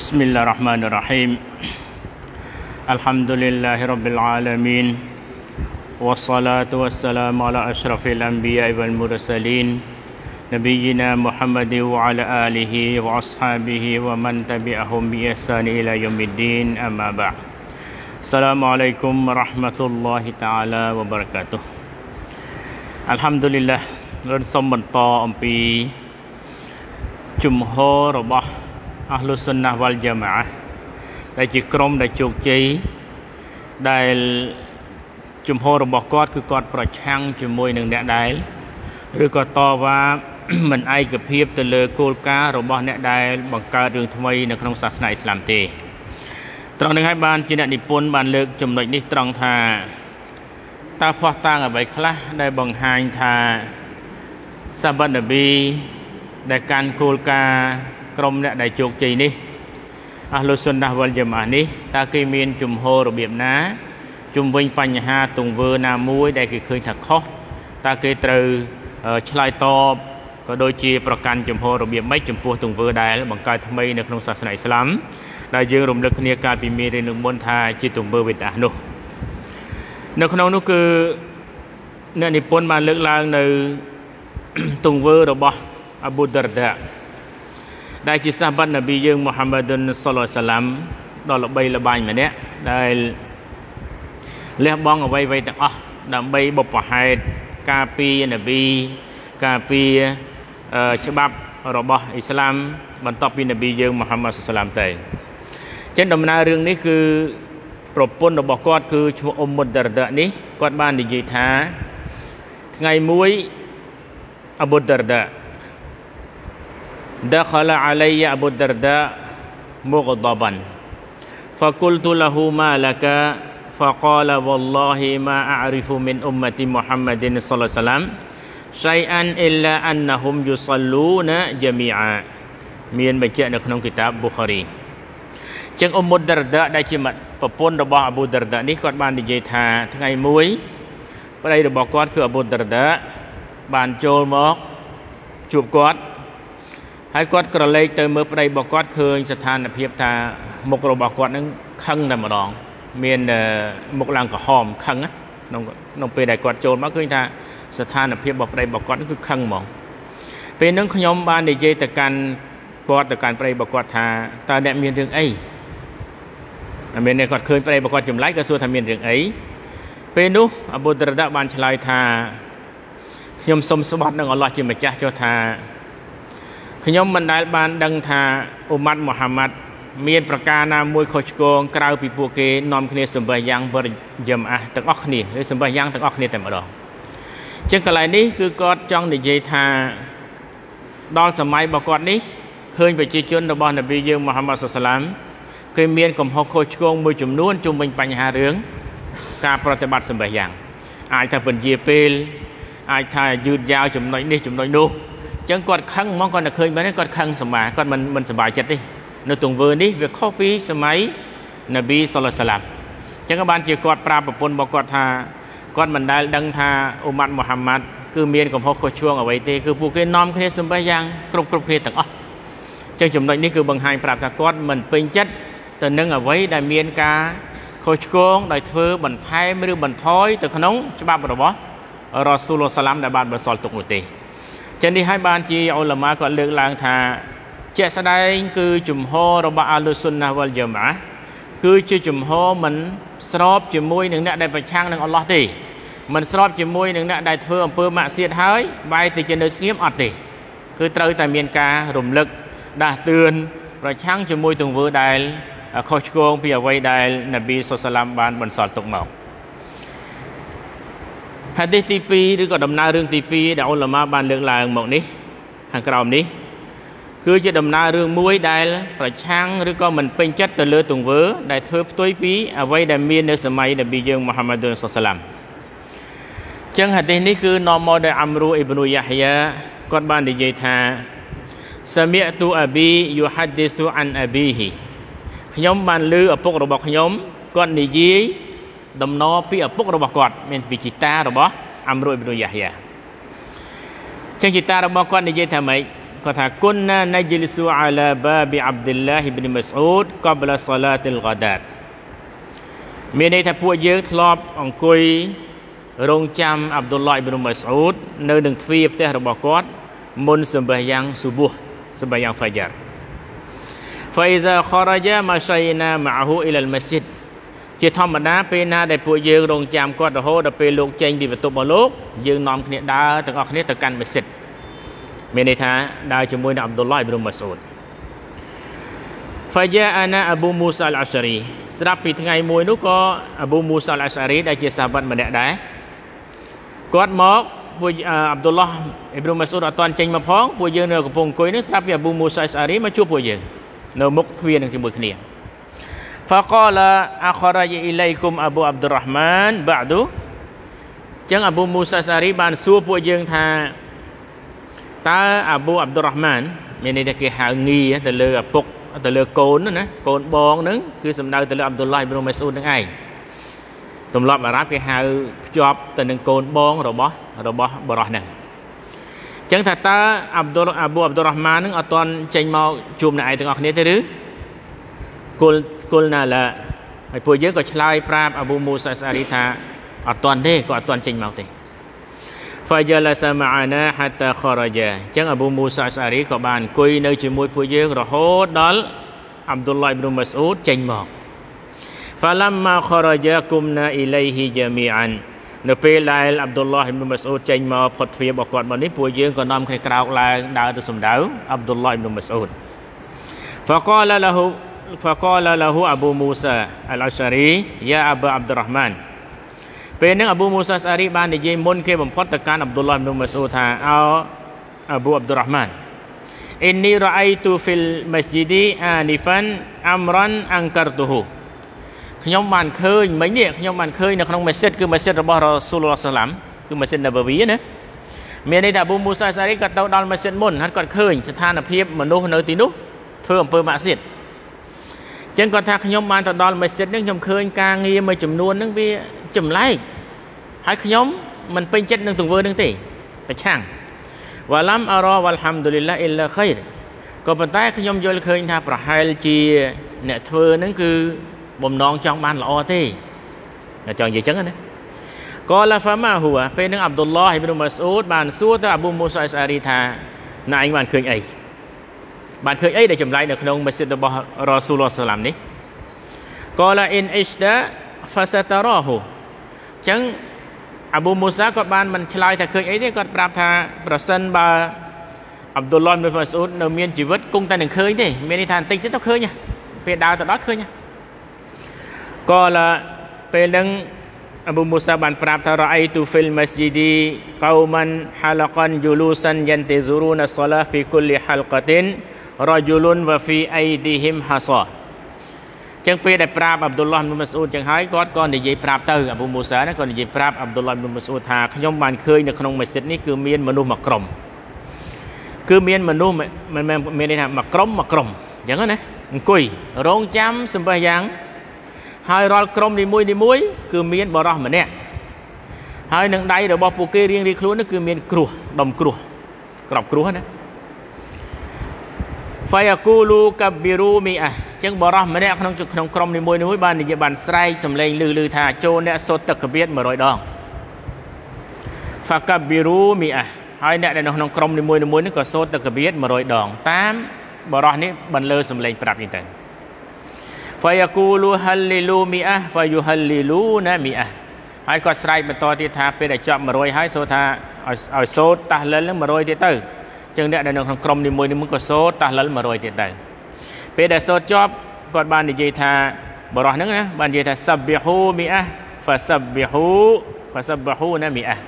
Bismillahirrahmanirrahim. Alhamdulillahirabbil alamin. Wassalatu wassalamu ala asyrafil anbiya'i wal mursalin nabiyyina Muhammadin wa ala alihi wa ashabihi wa man tabi'ahum bi ihsan ila yaumiddin amma ba'd. Assalamualaikum warahmatullahi taala wabarakatuh. Alhamdulillah រំសំបន្តអំពី ជំហរ របស់ Ahlus Sunnah wal Jamaah ដែលជាក្រុម ដែលជោគជ័យ ដែល ជំហរ របស់ គាត់ គឺ គាត់ ប្រឆាំង ជាមួយ នឹង អ្នក ដែល ឬ ក៏ តវ៉ា មិន ឯកភាព ទៅ លើ គោលការណ៍ របស់ អ្នក ដែល បង្កើត រឿង ថ្មី នៅ ក្នុង សាសនា អ៊ីស្លាម ទេ ត្រង់ នឹង ហើយ បាន ជា អ្នក និពន្ធ បាន លើក ចំណុច នេះ ត្រង់ ថា តើ ផ្ោះតាំង អ្វី ខ្លះ ដែល បង្ហាញ ថា sahabat Nabi ដែលកាន់គោលការណ៍ក្រុមអ្នកដែលជោគជ័យនេះ Ahlus Sunnah wal Jamaah នេះ តើគេមានជំហររបៀបណា ជំវិញបញ្ហាទង្វើណាមួយ ដែលគេឃើញថាខុស តើគេត្រូវឆ្លើយតប ក៏ដូចជាប្រកាន់ជំហររបៀបម៉េច ចំពោះទង្វើដែលបង្កើតថ្មី នៅក្នុងសាសនាអ៊ីស្លាម ដែលយើងរំលឹកគ្នាកាលពីមេរៀនមុន ថាជាទង្វើវិតអះ នោះ នៅក្នុងនោះ គឺ អ្នកនិពន្ធ បាន លើកឡើង នៅ ទង្វើរបស់ Abu Darda ដែលជា sahabat Nabi យើង Muhammadun sallallahu alaihi wasallam ដ៏ល្បីល្បាញម្នាក់ ដែលលះបង់អ្វីៗទាំងអស់ ដើម្បីបុព្វហេតុការពារ Nabi ការពារ ច្បាប់របស់ Islam បន្ទាប់ពី Nabi យើង Muhammad sallallahu alaihi wasallam ទៅ ដំណើររឿងនេះ គឺ ប្រពន្ធរបស់ គាត់ គឺឈ្មោះ Ummu Darda នេះ គាត់ បាន និយាយ ថា ថ្ងៃ មួយ Abu Darda Dakhala alayya Abu Darda mughdaban Faqultu lahu ma laka Faqala wallahi ma a'rifu min ummati Muhammadin sallallahu alaihi wasallam Shay'an illa annahum yusalluna jami'a មានបញ្ជាក់នៅក្នុងគីតាប Bukhari ចឹង Ummu Darda ដែលជាប្រពន្ធរបស់ Abu Darda នេះ គាត់ បាន និយាយថា ថ្ងៃ មួយ ប្តី របស់ គាត់ គឺ Abu Darda បានចូលមកជួបគាត់ Abu Darda បានឆ្លើយថា ខ្ញុំសូមស្បាត់នឹងអល់ឡោះជាម្ចាស់ចុះថា អាចថាយឺតយ៉ាវចំណុចនេះចំណុចនោះ អញ្ចឹងគាត់ខឹងហ្មង គាត់តែឃើញបែរនេះគាត់ខឹងសម្មា គាត់មិនសប្បាយចិត្តទេ នៅទង្វើនេះវាខុសពីសម័យនប៊ី (សល្លល់ឡាហុ អាឡៃហ៊ីវ៉ាសល្លាម) អញ្ចឹងក៏បានជាគាត់ប្រាប់ប្រពន្ធរបស់គាត់ថា គាត់មិនដែលដឹងថាអ៊ុម៉ាត់មូហាម៉ាត់ គឺមានកំហុសខុសឆ្គងអ្វីទេ គឺពួកគេនាំគ្នាសម្បាយ៉ាងគ្រប់គ្នាទាំងអស់ អញ្ចឹងចំណុចនេះគឺបង្ហាញប្រាប់ថាគាត់មិនពេញចិត្តទៅនឹងអ្វីដែលមានការខុសឆ្គងដោយធ្វើបន្ថែមឬបន្ថយទៅក្នុងច្បាប់របស់ Rasulullah SAW ដែលបានបន្សល់ទុកនោះទេចឹងនេះហើយបានជាឧលមាគាត់លើកឡើងថាជាក់ស្ដែងគឺជំហររបស់ Ahlus Sunnah wal Jamaah គឺជាជំហរមិនស្របជាមួយនឹងអ្នកដែលប្រឆាំងនឹងអល់ឡោះទេមិនស្របជាមួយនឹងអ្នកដែលធ្វើអំពើមាក់សៀតហើយបែរទៅជានៅស្ងៀមអត់ទេគឺត្រូវតែមានការរំលឹកដាស់តឿនប្រឆាំងជាមួយទង្វើដែលខុសឆ្គងពីអ្វីដែលនប៊ី ហadiisទី 2 ឬក៏ដំណើររឿងមួយដែលប្រឆាំងឬក៏មិនពេញចិត្តទៅលើទង្វើដែលធ្វើផ្ទុយពីអ្វីដែលមាននៅសម័យនប៊ីយើងមូហាម៉ាត់ Amru ibn Yahya គាត់និយាយថា Amru ibn Yahya ចឹង ចិត្តរបស់គាត់និយាយថាម៉េច Qata kunna najlisu ala babi Abdullah bin Masud qabla salatil ghadat. មានន័យថាពួកយើងធ្លាប់អង្គុយរងចាំ Abdullah bin Masud នៅនឹងទ្វារផ្ទះរបស់គាត់មុនសម្បះយ៉ាងស៊ុបហ៍ សម្បះយ៉ាង Fajar. Fa iza kharaja masayna ma'ahu ila al-masjid. ជាធម្មតាពេលណាដែលពួកយើងរងចាំគាត់រហូតដល់ពេលលោកចេញពីបន្ទប់របស់លោកយើងនាំគ្នាដើរទាំងអស់គ្នាទៅកាន់ masjid. មានន័យថាដើរជាមួយនឹង Abdullah bin Masud. Faja'ana Abu Musa al-Ashari. ស្រាប់ពីថ្ងៃមួយនោះក៏ Abu Musa al-Ashari ដែលជាសាហាបៈម្នាក់ដែរគាត់មកពួក Abdullah ibn Masud អត់ទាន់ចេញមកផងពួកយើងនៅកំពុងអង្គុយនេះស្រាប់ពី Abu Musa al-Ashari មកជួបពួកយើងនៅមុខទ្វារនឹងជាមួយគ្នា. Faqala akhraja ilaykum Abu Abdurrahman ba'du. ចឹង Abu Musa al-Ashari បានសួរពួកយើងថា Abu Abdurrahman មានន័យថាគេហៅងាទៅលើឪពុកទៅលើកូនណាកូនបងហ្នឹងគឺសំដៅទៅលើ Abdullah ibn Mas'ud ហ្នឹងឯងទំលាប់អារ៉ាប់គេហៅភ្ជាប់ទៅនឹងកូនបងរបស់បរិះហ្នឹងអញ្ចឹងថាតើ Abu Abdurrahman ហ្នឹងអត់ទាន់ចេញមកជួបអ្នកឯងទាំងអស់គ្នាទេឬគុលណាឡាហើយពួកយើងក៏ឆ្លើយប្រាប់ Abu Musa al-Ashari ថាអត់ទាន់ទេគាត់អត់ទាន់ចេញមកទេ. Fajalasa ma'ana hatta kharaja. ចឹង Abu Musa al-Ashari ក៏បានអង្គុយនៅជាមួយពួកយើងរហូតដល់ Abdullah ibn Mas'ud ចេញមក. Falamma kharaja kumna ilayhi jami'an. នៅពេលដែល Abdullah ibn Mas'ud ចេញមកផុតទ្វាររបស់គាត់មកនេះពួកយើងក៏នាំគ្នាក្រោកឡើងដើរទៅសម្ដៅ Abdullah ibn Mas'ud. Faqala lahu Abu Musa al-Ashari ya Abu Abdurrahman. ពេលហ្នឹង Abu Musa al-Ashari បាននិយាយមុនគេបំផុតទៅកាន់ Abdullah ibn Mas'ud ថាអោ Abu Abdurrahman inni ra'aitu fil masjidi anifan amran ankartuhu. ខ្ញុំបានឃើញនៅក្នុង masjid គឺ masjid របស់ Rasulullah sallam គឺ masjid Nabawi ណា មានន័យថា Abu Musa al-Ashari គាត់ទៅដល់ masjid មុនហើយគាត់ឃើញស្ថានភាពមនុស្សនៅទីនោះធ្វើអំពើម៉ាក់សៀត ចឹងគាត់ថាខ្ញុំបានទៅដល់ masjid នេះខ្ញុំឃើញការងារមួយចំនួនហ្នឹងវាចម្លែកហើយខ្ញុំមិនពេញចិត្តនឹងទង្វើហ្នឹងទេប្រឆាំងវ៉ាឡាំអរ៉ាវ៉ាល់ហាំឌុលីឡាអ៊ីឡាខៃរក៏ប៉ុន្តែខ្ញុំយល់ឃើញថាប្រហែលជាអ្នកធ្វើហ្នឹងគឺបំណងចង់បានល្អទេតែចង់និយាយចឹងណាកូឡាហ្វាម៉ាហ៊ូពេលហ្នឹង Abdullah ibn Mas'ud បានសួរទៅ Abu Musa al-Ashari ថាណ៎ឯងបានឃើញអីដែលចម្លែកនៅក្នុង masjid របស់ Rasulullah sallam នេះ Qala in ishda fasatarahu. ចឹង Abu Musa គាត់បានមិនឆ្លើយថាឃើញអីទេគាត់ប្រាប់ថាប្រសិនបើ Abdullah ibn Mas'ud នៅមានជីវិតគង់តែនឹងឃើញទេមានន័យថាបន្តិចទៀតទៅឃើញពេលដើរទៅដល់ឃើញ. Qala ពេលនឹង Abu Musa បានប្រាប់ថា ra'aitu fil masjidi qauman halaqan julusan yantazuruna as-salah fi kulli halqatin rajulun wa fi aydihim hasa. ចឹងពេលដែលប្រាប់ Abdullah ibn Mas'ud ចឹងហើយគាត់ក៏និយាយប្រាប់ទៅ Abu Musa ហ្នឹងក៏និយាយប្រាប់ Abdullah ibn Mas'ud ថាខ្ញុំបានឃើញនៅក្នុង masjid នេះគឺមានមនុស្សមួយក្រុមគឺមានមនុស្សមានន័យថាមួយក្រុមមួយក្រុមចឹងណាអង្គុយរងចាំសម្បះយ៉ាងហើយរាល់ក្រុមនីមួយៗគឺមានបរិះម្នាក់ហើយនឹងដៃរបស់ពួកគេរៀងៗខ្លួនគឺមានគ្រោះដុំគ្រោះក្របគ្រោះណា. Fayaqulu kabbiru mi'ah. ចឹងបរិះម្នាក់ក្នុងក្រុមនីមួយៗបាននិយាយបានស្រែកសំឡេងឮថាចូលអ្នកសូត្រទឹកកបៀត 100 ដង. Fakabbiru mi'ah. ហើយអ្នកដែលនៅក្នុងក្រុមនីមួយៗហ្នឹងក៏សូត្រទឹកកបៀត 100 ដង. តាមបរិះនេះបន្លឺសំឡេងប្រាប់នេះទៅ. Fayaqulu hallilu mi'ah fayuhalliluna mi'ah. ហើយគាត់ស្រែកបន្តទៀតថាពេលដែលចប់ 100 ហើយសូត្រថាឲ្យសូត្រតាហ្លិល 100 ទៀតទៅ. ចឹងអ្នកដែលនៅក្នុងក្រុមនីមួយៗក៏សូត្រតាហ្លិល 100 ទៀតទៅពេលដែលសូត្រចប់គាត់បាននិយាយថាបរិះហ្នឹងណាបាននិយាយថា sabihu mi'ah fasabihuna mi'ah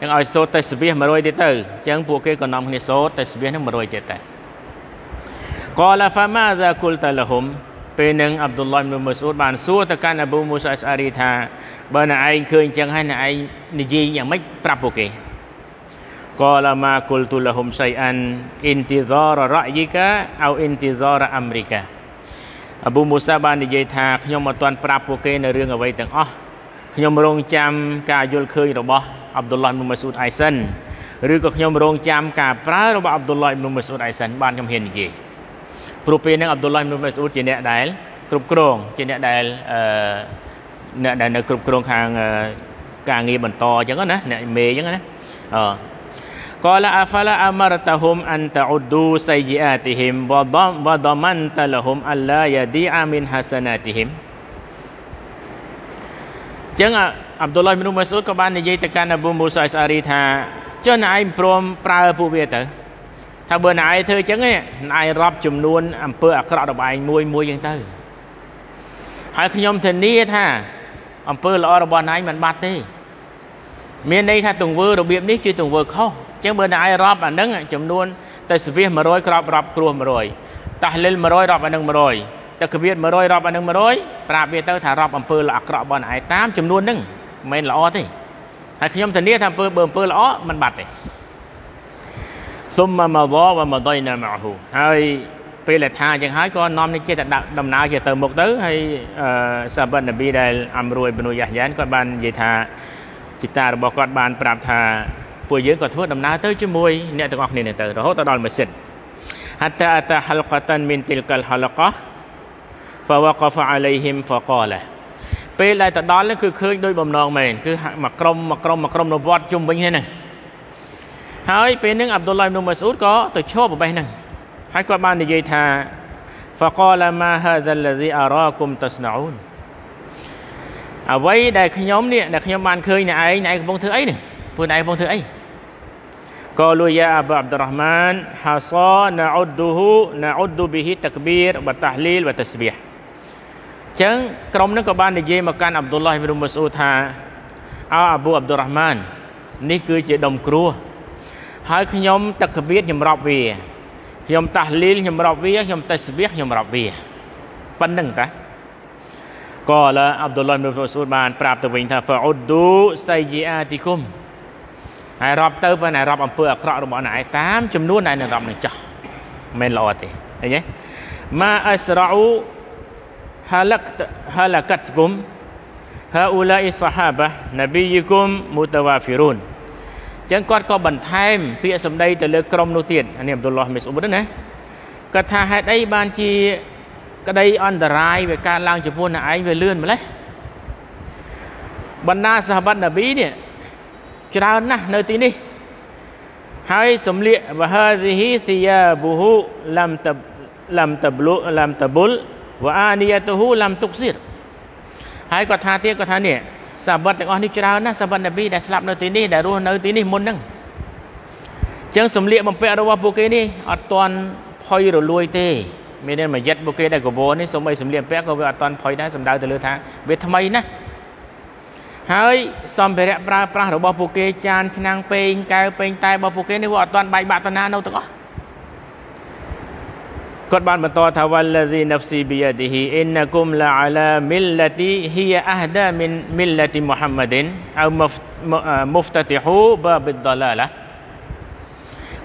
ចឹងឲ្យសូត្រតែស្បៀស 100 ទៀតទៅចឹងពួកគេក៏នាំគ្នាសូត្រតែស្បៀសហ្នឹង 100 ទៀតទៅ. Qala famadha qulta lahum. ពេលហ្នឹង Abdullah ibn Mas'ud បានសួរទៅកាន់ Abu Musa al-Ashari ថាបើណ៎ឯងឃើញចឹងហើយណ៎ឯងនិយាយយ៉ាងម៉េចប្រាប់ពួកគេ. Qala ma qultu lahum shay'an intizara ra'yika aw intizara amrika. Abu Musa បាននិយាយថាខ្ញុំអត់ទាន់ប្រាប់ពួកគេនៅរឿងអ្វីទាំងអស់ខ្ញុំរងចាំការយល់ឃើញរបស់ Abdullah ibn Mas'ud ឯសិន Rư cực nhóm rong cham cả pra ba Abdullah ibn Masud aisan ban nhóm hiền gì. Propin yang Abdullah ibn Masud chỉ nẹt đài krup krong chỉ nẹt đài nẹt đài nẹt krup krong hàng càng nghi bẩn to chẳng có nè nẹt mê chẳng có nè. Qala afala amartahum an ta'uddu sayyi'atihim wa damanta lahum alla yadi'a min hasanatihim. Jangan Abdullah bin Mas'ud ក៏បាននិយាយទៅកាន់ Abu Musa al-Ashari ថាចុះឯងព្រមប្រើពួកវាទៅ ចឹងបើណៃរាប់អានឹងចំនួនតែស្វះ 100 ក្របរាប់ គ្រោះ 100 តាស់លិល 100 រាប់អានឹង 100 តាគៀត 100 រាប់អានឹង 100 ប្រាប់វាទៅថារាប់អំពើល្អអាក្រក់របស់ឯតាមចំនួនហ្នឹងមិនមែនល្អទេ ពួកយើងក៏ធ្វើដំណើរទៅជាមួយអ្នកទាំងអស់គ្នា Qalu ya Abu Abdurrahman hasa na'uddu bihi takbir wa tahlil wa tasbih. ចឹងក្រុមនឹងក៏បាននិយាយមកកាន់ Abdullah ibn Mas'ud ថា Abu Abdurrahman នេះគឺជាដុំគ្រួហើយខ្ញុំ takbir ខ្ញុំរាប់វាខ្ញុំ tahlil ខ្ញុំរាប់វាខ្ញុំ tasbih ខ្ញុំរាប់វាប៉ុណ្្នឹងតា Qala Abdullah ibn Mas'ud បានប្រាប់ទៅវិញថា fa'uddu sayyi'atikum ហើយរាប់ទៅបើណែរាប់អំពើអាក្រក់របស់អ្នកឯងតាមចំនួនអ្នកនឹងរាប់នឹងចោះមិនល្អទេអញ្ចឹងម៉ាអសរ៉ូហាលកតហ្សាហាបា ច្រើនណាស់នៅទីនេះហើយសម្លៀកបហរហីទិយាបុហុលំតបលវអានីយតហ៊ូលំតុកសិរហើយគាត់ថាទៀតគាត់ថានេះសាបតទាំងអស់នេះច្រើនណាស់សាបតនប៊ីដែលស្លាប់នៅទីនេះដែលរស់នៅទីនេះមុនហ្នឹងអញ្ចឹងសម្លៀកបំពាក់របស់ពួកគេនេះអត់ទាន់ផុយរលួយទេមានតែមួយយិតពួកគេដែលកបោនេះសូម្បីសម្លៀកបំពាក់ក៏វាអត់ទាន់ផុយដែរសម្ដៅទៅលើថាវាថ្មីណាស់ ហើយសំភារៈប្រើប្រាស់របស់ពួកគេចានឆ្នាំពេងកៅពេងតែរបស់ពួកគេនេះវាអត់ទាន់បាយបាក់តាណានៅទាំងអស់គាត់បានបន្តថាវលលីនហ្វស៊ីប៊ីយឌីហ៊ីអ៊ីនគុំឡាអាឡាមីលឡាទីហ៊ីអាហ្ដាមីនមីលឡាទីមុហាម៉ាឌិនអៅមុហ្វតតិហ៊ូបាបិដដឡាឡា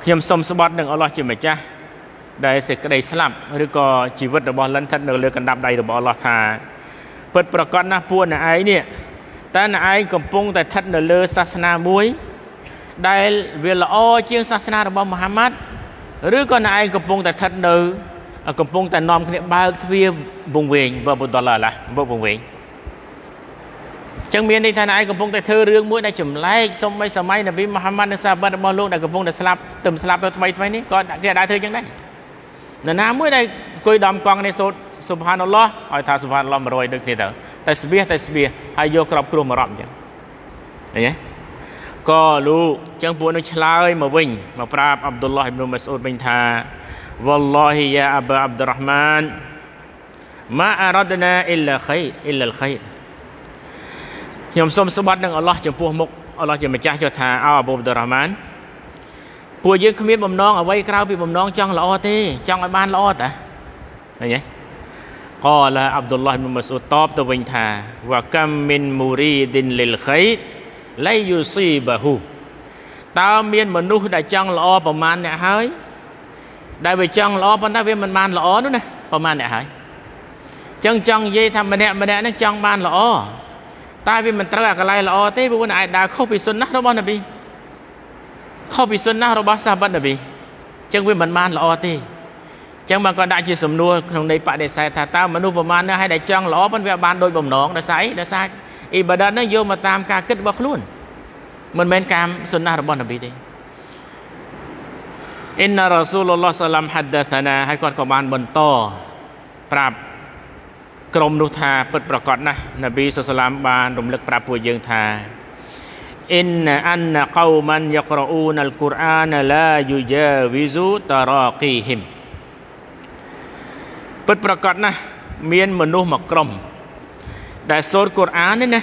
ខ្ញុំសូមស្បាត់នឹងអល់ឡោះជាម្ចាស់ដែលសេចក្តីស្លាប់ឬក៏ជីវិតរបស់លិនថាត់នៅលើកណ្ដាប់ដៃរបស់អល់ឡោះថាពិតប្រាកដណាស់ពួកអ្នកឯងនេះ តែណៃកំពុងតែឋិតនៅលើសាសនាមួយដែលវាល្អជាងសាសនារបស់មូហាម៉ាត់ឬក៏ណៃកំពុងតែឋិតនៅកំពុងតែនាំគ្នាបើកទ្វារវងវែងបើបុដលឡាឡាបើវងវែងអញ្ចឹងមានន័យថាណៃកំពុងតែធ្វើរឿងមួយដែលចម្លែកសុំឲ្យសម័យនប៊ីមូហាម៉ាត់និងសាហាបាត់របស់លោកដែលកំពុងតែស្លាប់ទឹមស្លាប់ទៅថ្មីថ្មីនេះក៏គេដែរធ្វើយ៉ាងដែរណ៎ណាមួយដែលគួយដំកងនេះសូត្រសុបហានអល់ឡោះឲ្យថាសុបហានអល់ឡោះ100ដូចគ្នាទៅតែស្បៀះតែស្បៀះហើយយកក្របគ្រោះមករំអញ្ចឹងអញ្ចឹង Qalu ចឹងពួកនោះឆ្លើយមកវិញមកប្រាប់ Abdullah ibn Mas'ud វិញថា Wallahi ya Abu Abdurrahman ma aradna illa khair illa al-khair ខ្ញុំសូមស្បាត់នឹងអល់ឡោះចំពោះមុខអល់ឡោះជាម្ចាស់ចុះថា Abu Abdurrahman ពួកយើងគ្មានបំណងអ្វីក្រៅពីបំណងចង់ល្អទេចង់ឲ្យបានល្អតាឃើញទេ Qala Abdullah ibn Mas'ud តបទៅវិញថា wa kam min muridin lil khair la yusibahu តើមានមនុស្សដែលចង់ល្អប្រមាណអ្នកហើយដែលវាចង់ល្អប៉ុន្តែវាមិនបានល្អនោះណាប្រមាណអ្នកហើយចឹងចង់និយាយថាម្នាក់ម្នាក់នឹងចង់បានល្អតែវាមិនត្រូវអាកន្លែងល្អទេព្រោះវាអាចដើរខុសពីសុនណះរបស់នប៊ី Khóc vì sơn nào đó sao bắt được vì chẳng vì mình man là o tê chẳng mà còn đại chỉ sầm nua không đấy bạn để sai thà tao mà nu bầm man nữa hay đại trang ló vẫn về ban đôi bầm nón đã sai ibadah nó vô mà tam ca kết bạc luôn mình men cam sơn nào đó bọn bị đi Inna Rasulullah Sallam Haddathana hai con có ban bần to prab krom nu tha bật bạc cọt này Nabi Sallam ban đồng lực prab bùi dương tha Inna anna qawman yaqra'una al-Qur'ana la yujawizu taraqihim. Bất bạc cọt này miên mần nu mặc krom đại sốt Qur'an này nè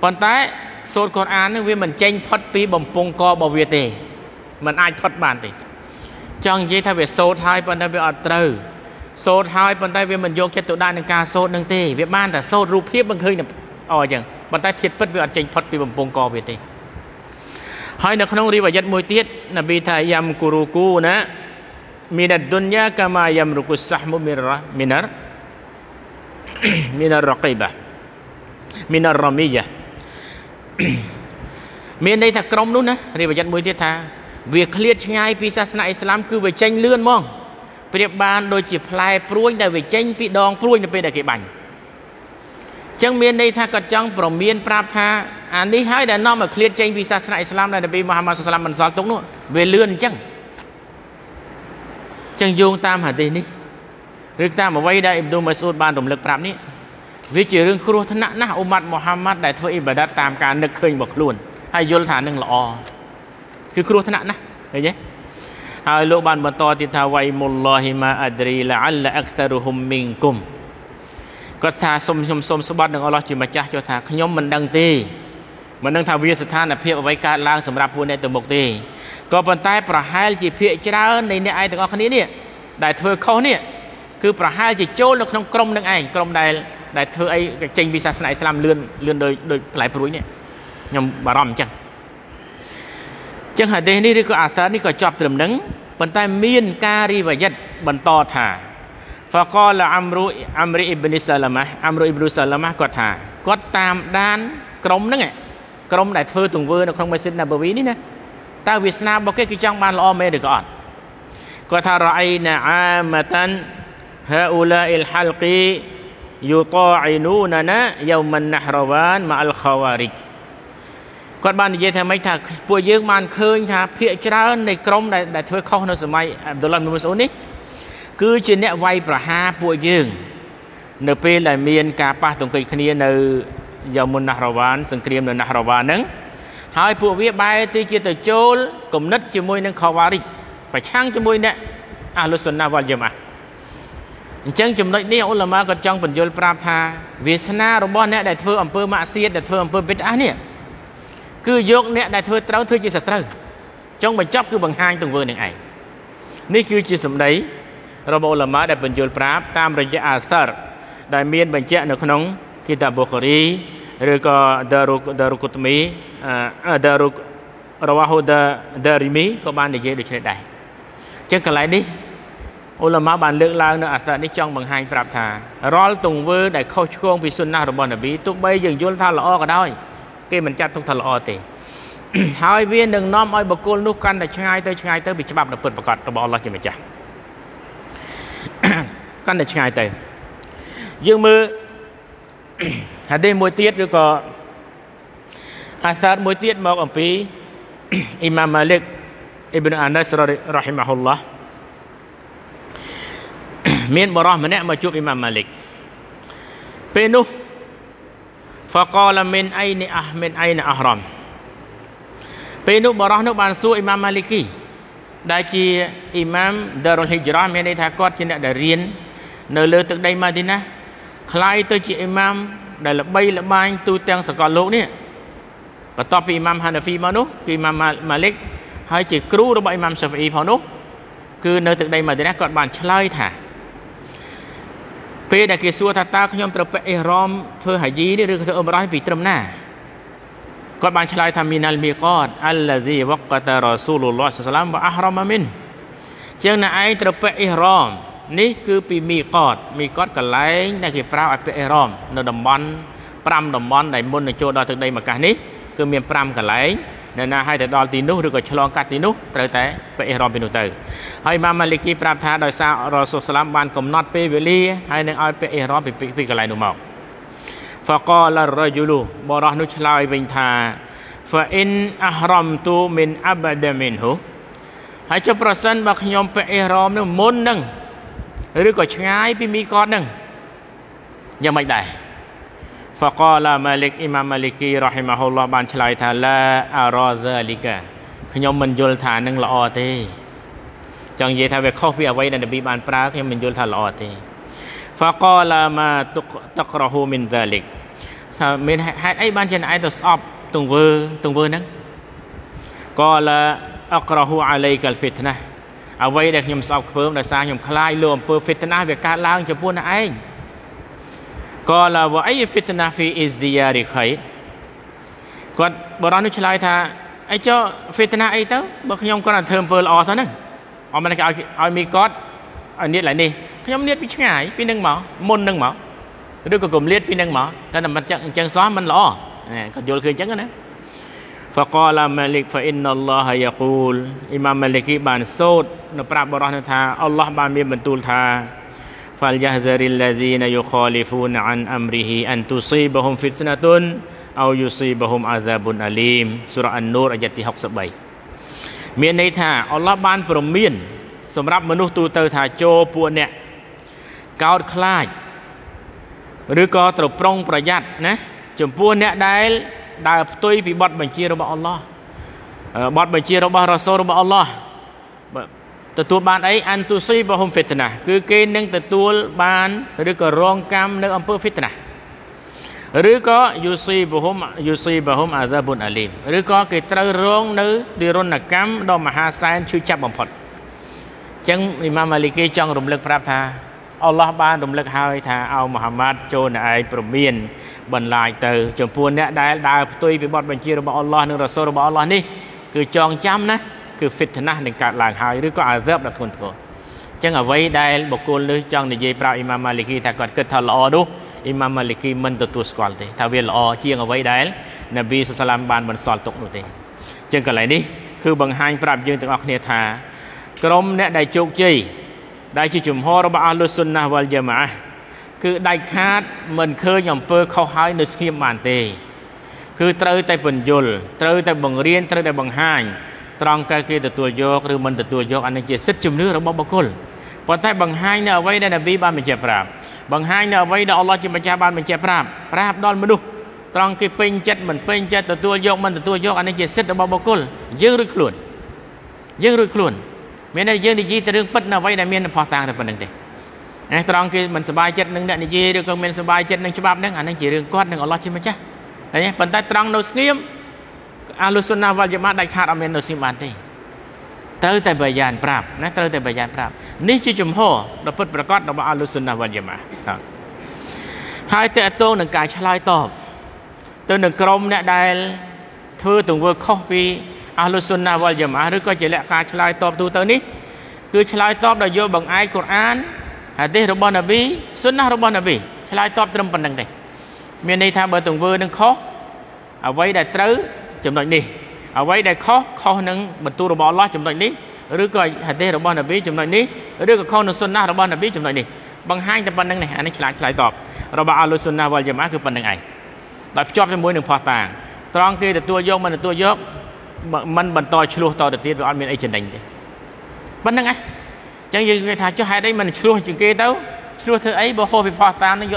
còn tái sốt Qur'an này vì mình tranh phật pi bầm pung co bảo vệ tề mình ai phật bàn tề trong giấy thay về sốt hai phần đây về ở từ sốt hai phần đây về mình vô cái tụ đa nâng ca sốt nâng tề về ban là sốt rụp hiếp bằng hơi nè ở chẳng phần đây thiệt bất về ở tranh phật pi bầm pung co về tề hỏi là không đi vào giật môi tiết là bị thầy yam kuruku nè minat dunya kama yam rukus sahmu minar minar raqibah minar ramiyah miền đây thật công luôn á thì phải nhận mối thiệt thà việc liệt ngay pisa sna Islam cứ về tranh lươn mong về bàn đôi chỉ plei pruing đại về tranh bị đòn pruing là về đại cái bảnh chẳng miền đây thà cật chẳng bỏm miền prap thà anh đi hái đại nong mà liệt tranh pisa sna Islam là bị Muhammad Sallam mình giáo tống luôn về lươn chẳng chẳng dùng tam hạt đi ní rực tam mà vay đại Abdul Masud ban đồng lực prap ní vì chỉ riêng kêu thân nặng na umat Muhammad đại thôi ibadah tam cả nực khơi bậc luôn hay vô thả nâng lọ cứ kêu thân nặng na thấy chứ hai lô bàn bận to thì thao vay mullahi ma adri là alla aktaruhum minkum có thà xôm số bát đừng Allah chỉ mà cha cho thà nhóm mình đăng tì mình đăng thao viên sát than là phê ở vay cả lang sầm rạp buôn này từ một tì có bàn tay para hai chỉ phê chỉ ra này này ai từng ở khné nè đại thôi khâu nè cứ para hai chỉ trôi được trong krom đằng ai krom đại đại thưa ấy tranh vì sao này Islam lươn lươn đời lại bối này nhầm bà rầm chẳng chẳng hạn đây đi có ả sát đi có chọc trầm nắng bàn tay miên kari và giật bàn to thả và co là amri ibn salama amru ibn salama có thả có tam đan krom nắng ạ krom đại thưa tùng vơ nó không may xin là bởi vì nè ta Việt Nam bao cái trong ban lo mê được gọn có thả rồi nè amatan haula il halqi yuta'inunana yawman nahrawan ma'al khawarij. Còn bạn như vậy thì mấy thằng bùa dương màn khơi thà phía trên này công đại thuê khâu nó sớm mai Abdullah bin Masud ấy cứ trên nẹt vay bả ha bùa dương nộp về lại miền cà pa tổng kỵ khnia nơi yawman nahrawan sừng kềm nơi nahrawan nắng hai bùa vía bay từ trên từ chốn cùng nứt trên môi nâng khawarij phải chăng trên môi nè alusun na wal jama chẳng chừng nói đi ông làm mà còn chẳng bận dồn prapha Vesna robot nè đại thưa ông pơ mạ siết đại thưa ông pơ bít á nè cứ dốc nè đại thưa trâu thưa chỉ sạt trâu trong mình chóp cứ bằng hai tuần vừa này ảnh ní cứ chỉ sầm đấy robot làm mà đại bận dồn prap tam rồi chỉ asar đại miên bận che được nóng kitab Bukhari rồi có darukutmi daruk rawahuda darimi có ban để dễ được chuyện này chẳng cần lại đi ulama bàn lược lao nữa ắt đi trong bằng hai pháp thà rol tung vơ đại khâu chuông vì sunnah của bọn Nabi tụi bây dừng vô tha lọ cả đôi kia mình chặt thông thà lọ tề hai viên đừng nom oi bậc cô nút căn đại ngay tới bị chập đập bật bật cọt của bọn Allah kia mình chặt căn đại ngay tới dương mưa hạt đây mùi tiết rồi có ắt mùi tiết một ông phí Imam Malik Ibn Anas rahimahullah miền bờ ròm này mà chụp Imam Malik, penu, فقال من أين أحمد أين أهرم, penu bờ ròm nước bàn su Imam Maliki, đại chi Imam Darul Hijrah miền này thà cốt trên đại riên, nơi lơ từ đây mà đi na, khai tới chi Imam đại lập bay tu trang sờ cọt lỗ nè, và top Imam Hanafi mà nú, Imam Malik, hai chỉ kru rồi Imam Shafi'i phò nú, cứ nơi từ đây mà đi na cọt bàn chay thà. Pê đã kêu xua thà ta không nhom tập về rom thưa hải dí đi được thưa ông nói bị trầm na còn ban chài tham minal miqat allazi waqata rasulullah sallam wa ahrama min chừng nào ai tập về rom ní cứ bị miqat cả lấy này kêu prao về rom nó đầm bắn pram đầm bắn đại môn này cho đó từ đây mà cả ní cứ miền pram cả lấy Nana hai terdal tinu được chlong cắt tinu tới tới vậy rồi bên tới hai Imam Maliki praptha đời sau Rasulullah ban cầm nốt pe veli hai nương ai pe rồi bị cái lại nụ mọc فقال الرجل بره نشلاي بنتا فإن أحرمت من أبد منه ហើយចុះប្រសិនបើខ្ញុំប្រអេះរមនឹងមុននឹងឬក៏ឆ្ងាយពីមីកតនឹងយ៉ាងម៉េចដែរ فقال مالك إمام مالكي رحمه الله បានឆ្លើយថា لا أرى ذلك ខ្ញុំមិនយល់ថានឹងល្អទេ ចង់និយាយថាវាខុសពីអ្វីដែលនប៊ីបានប្រើខ្ញុំមិនយល់ថាល្អទេ فقال ما تقره من ذلك ថាមានហេតុអីបានជាឯងទៅស្អប់ទង្វើនឹង فقال مالك فإن الله يقول إمام مالكي بان صوت نبراب برهن تها الله بان بنتول تها فليحذر الذين يخالفون عن أمره أن تصيبهم فتنة أو يصيبهم عذاب أليم سورة النور آية 60 មានន័យថា الله បានប្រមានសម្រាប់មនុស្សទូទៅថាចូលពួកអ្នកកោតខ្លាច ឬក៏ត្រូវប្រុងប្រយ័ត្នណាចំពោះអ្នកដែលដើរផ្ទុយពីបទបញ្ជារបស់អល់ឡោះបទបញ្ជារបស់រ៉ាសូលរបស់អល់ឡោះទទួលបានអីអានទូស៊ីបហ៊ុមហ្វីតណាគឺគេនឹងទទួលបានឬក៏រងកម្មនៅអំពៅហ្វីតណាឬក៏យូស៊ីបហ៊ុមអាហ្សាបុនអាលីមឬក៏គេត្រូវរងនៅទីរណកម្មដ៏មហាសានឈឺចាប់បំផុត អល់ឡោះបានរំលឹកហើយថាអោមូហាម៉ាត់ចូលនៅឯព្រមានបន្លាយទៅចំពោះអ្នកដែលដើរផ្ទុយពីបទបញ្ជារបស់អល់ឡោះនឹងរ៉ាសូលរបស់អល់ឡោះនេះគឺចងចាំណាគឺហ្វីតណានឹងកើតឡើងហើយឬក៏អាហ្សាប់ដែលធ្ងន់ធ្ងរចឹងអ្វីដែលបកគលនេះចង់និយាយប្រាប់អ៊ីម៉ាមម៉ាលីគីថាគាត់គិតថាល្អនោះអ៊ីម៉ាមម៉ាលីគីមិនទទួលស្គាល់ទេថាវាល្អជាអ្វីដែលនប៊ី សល្លល្លាហ៍អាឡៃហ៊ីវ៉ាសល្លាម មានតែយើងនិយាយទៅរឿងពិតណាអ្វីដែលមានផលតាំងតែប៉ុណ្្នឹងទេ គឺឆ្លើយតបដោយយកបង្អែកកូរ៉ានហាឌីសរបស់នប៊ីឆ្លើយតបត្រឹមប៉ុណ្្ណឹងទេមានន័យថាបើទង្វើនឹងខុសអ្វីដែលត្រូវចំណុចនេះអ្វីដែលខុសខុសនឹងបន្ទូលរបស់អល់ឡោះចំណុចនេះឬក៏ហាឌីសរបស់នប៊ីចំណុចនេះឬក៏ខុសនឹងសុនណាសរបស់នប៊ីចំណុចនេះបង្ហាញតែប៉ុណ្្នឹងនេះអានេះឆ្លាតឆ្លើយតបរបស់អល់ឡោះសុនណាវ៉លយ៉ាម៉ាគឺប៉ុណ្្នឹងឯងតែភ្ជាប់ជាមួយនឹងផោះតាងត្រង់គេទទួលយកមិនទទួលយកមិនបន្តឆ្លោះតទៅទៀតវាអត់មានអីចំណេញទេប៉ុណ្្ណឹងឯងចឹងយើងនិយាយថាចុះហេតុអីមិនឆ្លោះជាងគេទៅឆ្លោះធ្វើអី ធ្វើបំពេញទៅ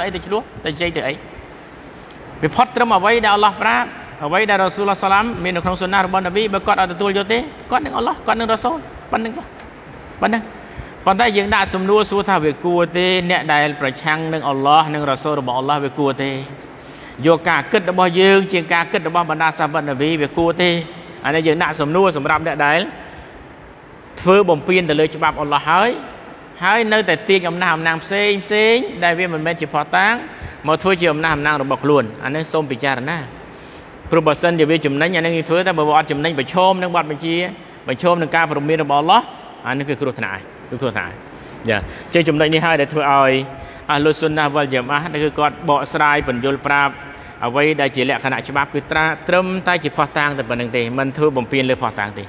លើច្បាប់អល់ឡោះហើយ នៅតែទាញអំណះអំណាងផ្សេងផ្សេងដែលវាមិនមែនជាផតាំងមកធ្វើជាអំណះអំណាងរបស់ខ្លួនអានេះសូមពិចារណាព្រោះបើសិនជាវាចំណេញអានេះធ្វើតែបើអត់ចំណេញប្រឈមនឹងបទបញ្ជាប្រឈមនឹងការព្រមានរបស់អល់ឡោះអានេះគឺគ្រោះថ្នាក់ឯងគឺគ្រោះថ្នាក់យ៉ាចេះចំណេញនេះហើយដែលធ្វើឲ្យអាហ្លុសុនណាវ៉លយ៉ាម៉ាគឺគាត់បកស្រាយបញ្យល់ប្រាប់ Awai dah jelek kanak cuma kita trem tak jepah tang terpenting deh, mentu bumpin lepah tang deh.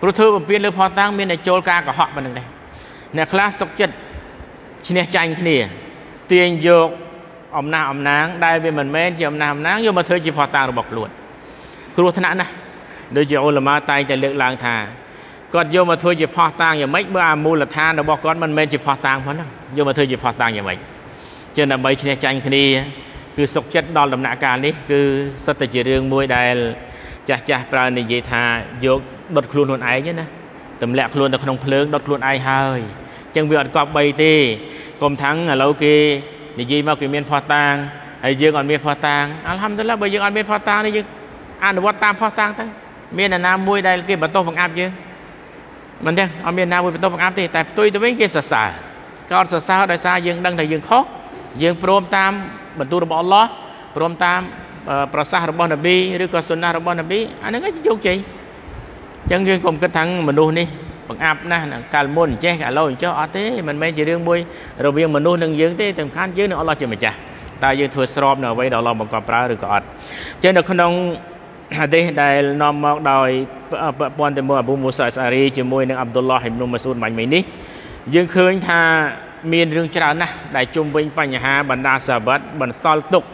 Perlu bumpin lepah tang mina jolka kahak penting deh. Nak kelas sokjet, cina cang kini, tiang jok, om nang, dah bermain-main jom nang nang, jom mentu jepah tang robak luat. Kru tenan lah, dojo ulama tay jadi lang tha. Kod jom mentu jepah tang, jom make beramu latan robak kod bermain jepah tang pun lah, jom mentu jepah tang jom make. Jangan baik cina cang kini. คือសឹកចិត្តដល់ដំណាក់កាលនេះគឺសត្វតែជារឿងមួយដែលចាស់ៗប្រើនិយាយថាយកបិទខ្លួនខ្លួនឯងណាទម្លាក់ខ្លួនទៅក្នុងភ្លើងដុតខ្លួនឯងហើយ បន្ទូរបស់អល់ឡោះព្រមតាមប្រសាសរបស់នប៊ីឬក៏សុណារបស់នប៊ីអានឹងគេយកចេញអញ្ចឹងយើងកុំគិតថាមនុស្សនេះបង្អាប់ណាស់កាលមុនចេះឥឡូវអញ្ចឹងអត់ទេមិនមែនជារឿងមួយរវាងមនុស្សនឹងយើងទេទាំងខានយើងនិងអល់ឡោះជាម្ចាស់តែយើងធ្វើស្របនៅអ្វីដែលអល់ឡោះបង្កប់ប្រើឬក៏អត់អញ្ចឹងនៅក្នុង មានរឿងច្រើនណាស់ដែលជុំវិញបញ្ហាបណ្ដាសាវត្តបន្សល់ទុក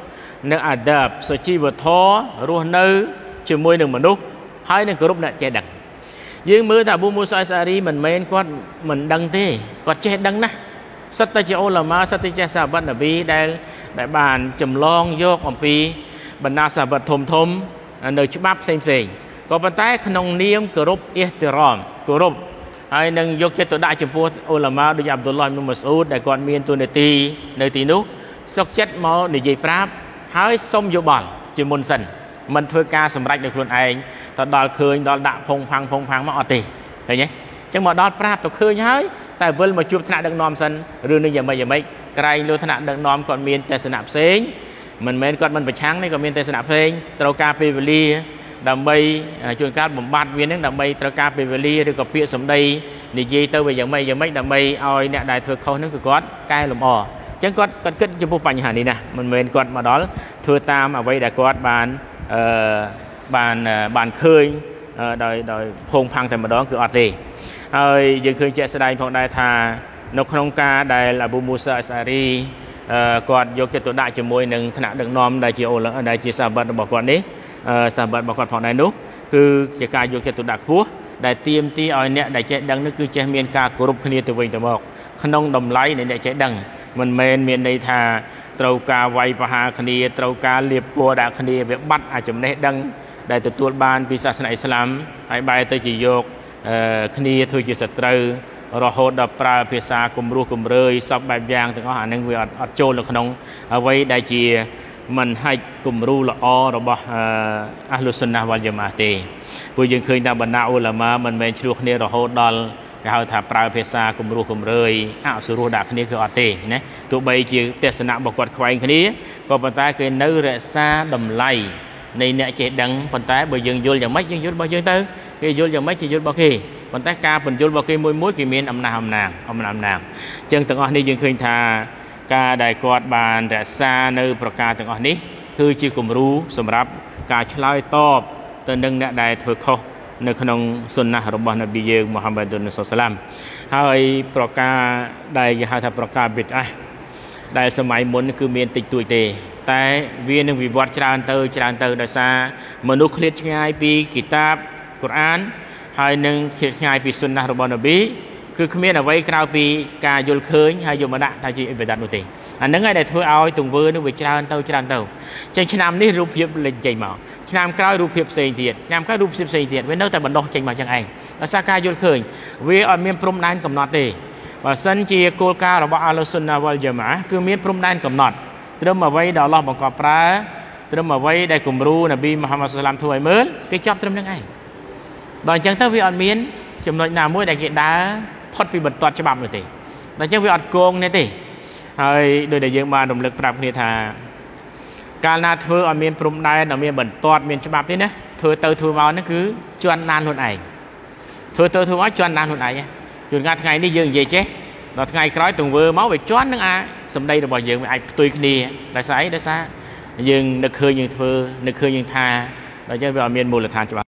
នៅអាដាបសុជីវធររស់នៅជាមួយនឹងមនុស្សហើយនឹងគ្រប់អ្នកចេះដឹងយើងមើលថា Abu Musa al-Ashari មិនមែនគាត់មិនដឹងទេគាត់ចេះដឹងណាស់សិតតែជាឧលាម៉ាសិតតែជាសាវត្តនប៊ីដែលបានចម្លងយកអំពីបណ្ដាសាវត្តធំធំនៅច្បាប់ផ្សេងៗក៏ប៉ុន្តែក្នុងនាមគោរព ហើយនឹងយកចិត្តទៅដាក់ចំពោះឧលាម៉ាដូចអាប់ឌុលឡាហ៊ីប៊ីន ដើម្បីជួនកាលបំបត្តិវានឹងដើម្បីត្រូវការពេលវេលាដើម្បីឲ្យអ្នកដែលធ្វើខុសនឹងគឺគាត់កែលម្អអញ្ចឹងគាត់គិតចំពោះបញ្ហានេះណាមិនមែនគាត់មកដល់ធ្វើតាមអ្វីដែលគាត់បាន សាសបាត់របស់គាត់ផងដែរនោះគឺជាការយកចិត្តទុកដាក់ខ្ពស់ដែលទាមទារឲ្យអ្នកដែលចេះដឹងនឹងគឺចេះមានការគោរពគ្នាទៅវិញទៅមកក្នុងតម្លៃនៃអ្នកចេះដឹងមិនមែនមានន័យថាត្រូវការវាយប្រហាគ្នាត្រូវការលៀបពណ៌ដាក់គ្នាវាបាត់អាចចំណេះដឹងដែលទទួលបានពីសាសនាអ៊ីស្លាមហើយបែរទៅជាយកគ្នាធ្វើជាសត្រូវរហូតដល់ប្រើភាសាគំរោះគំរើយសពបែបយ៉ាងទាំងអស់អានឹងវាអត់ចូលនៅក្នុងអ្វីដែលជា មិនហិច្ចគំរូល្អរបស់អះលុសុនណាវ៉ាល់ជាម៉ាទេព្រោះយើងឃើញថាបណ្ដាឧលាម៉ាមិនមែនឆ្លោះគ្នារហូតដល់គេហៅថាប្រើភាសាគំរោះគំរើយអសុរោះដាក់គ្នាគឺអត់ទេណាទោះបីជាទេសនារបស់គាត់ខ្វែងគ្នាក៏ប៉ុន្តែគេនៅរក្សាតម្លៃនៃអ្នកចេះដឹងប៉ុន្តែបើយើងយល់យ៉ាងម៉េចយើងយល់របស់យើងទៅគេយល់យ៉ាងម៉េចគេយល់របស់គេប៉ុន្តែការបញ្យល់របស់គេមួយមួយគេមានអំណះអំណាង គឺជាគំរូសម្រាប់ការឆ្លើយតបទៅនឹងអ្នកដែលធ្វើខុសនៅក្នុងសុនណាះរបស់នប៊ីយើងមូហាម៉ាឌុល គឺគ្មានអ្វីក្រៅពីការយល់ឃើញហើយយកមកដាក់ថាជាអ៊ីបាដាតនោះទេអានឹងឯងដែលធ្វើឲ្យទង្វើនឹងវាច្រើនទៅ ផុតពីបន្ទាត់ច្បាប់នោះទេដល់អញ្ចឹងវាអត់គងទេទេហើយដោយដែលយើងបានរំលឹកប្រាប់គ្នាថាកាលណាធ្វើឲ្យមានព្រំដែនដែលមានបន្ទាត់មានច្បាប់ទេណាធ្វើទៅធ្វើមកហ្នឹងគឺជន់ណានខ្លួនឯងធ្វើទៅធ្វើមកជន់ណានខ្លួនឯងឯងជួនកាលថ្ងៃនេះយើងនិយាយចេះដល់ថ្ងៃក្រោយទង្វើមកវាជន់ហ្នឹងអាសម្ដីរបស់យើងវាអាចផ្ទុយគ្នាដោយសារអីដោយសារ យើងនឹកឃើញយើងធ្វើនឹកឃើញយើងថាដល់ចឹងវាអត់មានមូលដ្ឋានច្បាស់